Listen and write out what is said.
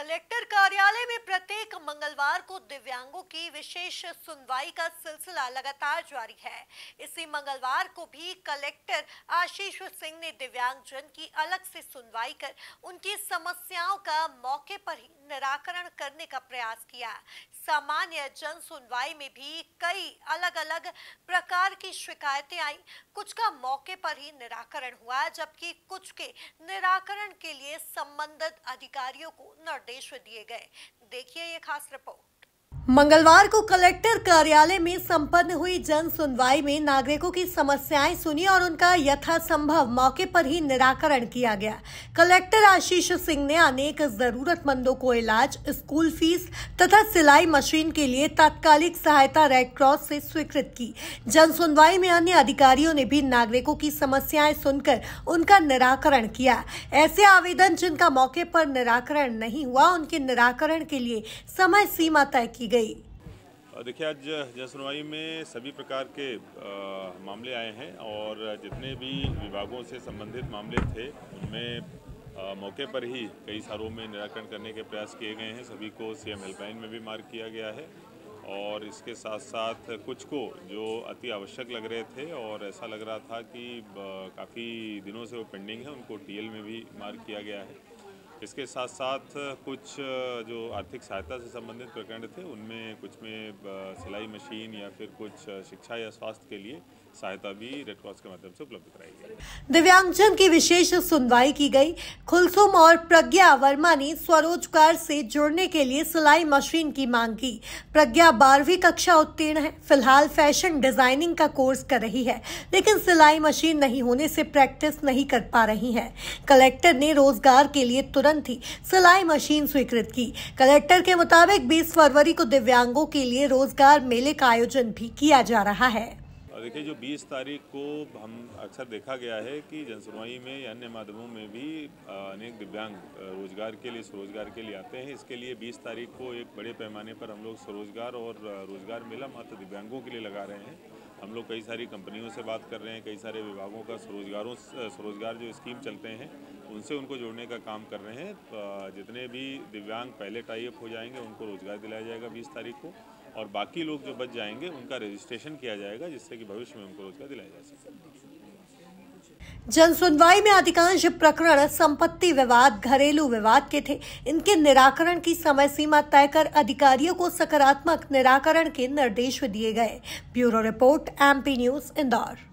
Collector कार्यालय में प्रत्येक मंगलवार को दिव्यांगों की विशेष सुनवाई का सिलसिला लगातार जारी है। इसी मंगलवार को भी कलेक्टर आशीष सिंह ने दिव्यांगजन की अलग से सुनवाई कर उनकी समस्याओं का मौके पर ही निराकरण करने का प्रयास किया। सामान्य जन सुनवाई में भी कई अलग अलग प्रकार की शिकायतें आई। कुछ का मौके पर ही निराकरण हुआ, जबकि कुछ के निराकरण के लिए संबंधित अधिकारियों को निर्देश दिए गए। देखिए ये खास रिपोर्ट। मंगलवार को कलेक्टर कार्यालय में संपन्न हुई जन सुनवाई में नागरिकों की समस्याएं सुनी और उनका यथासंभव मौके पर ही निराकरण किया गया। कलेक्टर आशीष सिंह ने अनेक जरूरतमंदों को इलाज, स्कूल फीस तथा सिलाई मशीन के लिए तात्कालिक सहायता रेडक्रॉस से स्वीकृत की। जन सुनवाई में अन्य अधिकारियों ने भी नागरिकों की समस्याएं सुनकर उनका निराकरण किया। ऐसे आवेदन जिनका मौके पर निराकरण नहीं हुआ, उनके निराकरण के लिए समय सीमा तय की गई। देखिए, आज जन सुनवाई में सभी प्रकार के मामले आए हैं और जितने भी विभागों से संबंधित मामले थे उनमें मौके पर ही कई सारों में निराकरण करने के प्रयास किए गए हैं। सभी को सीएम हेल्पलाइन में भी मार्क किया गया है और इसके साथ साथ कुछ को जो अति आवश्यक लग रहे थे और ऐसा लग रहा था कि काफ़ी दिनों से वो पेंडिंग है, उनको टीएल में भी मार्क किया गया है। इसके साथ साथ कुछ जो आर्थिक सहायता से संबंधित प्रकरण थे उनमें कुछ में सिलाई मशीन या फिर कुछ शिक्षा या स्वास्थ्य के लिए सहायता भी रेडक्रॉस के माध्यम से उपलब्ध कराई गई। दिव्यांगजन की विशेष सुनवाई की गई। खुलसुम और प्रज्ञा वर्मा ने स्वरोजगार से जुड़ने के लिए सिलाई मशीन की मांग की। प्रज्ञा 12वीं कक्षा उत्तीर्ण है, फिलहाल फैशन डिजाइनिंग का कोर्स कर रही है, लेकिन सिलाई मशीन नहीं होने से प्रैक्टिस नहीं कर पा रही है। कलेक्टर ने रोजगार के लिए थी सिलाई मशीन स्वीकृत की। कलेक्टर के मुताबिक 20 फरवरी को दिव्यांगों के लिए रोजगार मेले का आयोजन भी किया जा रहा है। देखिए, जो 20 तारीख को हम अक्सर देखा गया है कि जन सुनवाई में या अन्य माध्यमों में भी अनेक दिव्यांग रोजगार के लिए स्वरोजगार के लिए आते हैं। इसके लिए 20 तारीख को एक बड़े पैमाने पर हम लोग स्वरोजगार और रोजगार मेला मात्र दिव्यांगों के लिए लगा रहे हैं। हम लोग कई सारी कंपनियों से बात कर रहे हैं, कई सारे विभागों का स्वरोजगार जो स्कीम चलते हैं उनसे उनको जोड़ने का काम कर रहे हैं। जितने भी दिव्यांग पहले टाई अप हो जाएंगे उनको रोजगार दिलाया जाएगा 20 तारीख को और बाकी लोग जो बच जाएंगे उनका रजिस्ट्रेशन किया जाएगा, जिससे कि भविष्य में उनको रोजगार दिलाया जा सके। जन सुनवाई में अधिकांश प्रकरण संपत्ति विवाद, घरेलू विवाद के थे। इनके निराकरण की समय सीमा तय कर अधिकारियों को सकारात्मक निराकरण के निर्देश दिए गए। Bureau report, MP news, Indore.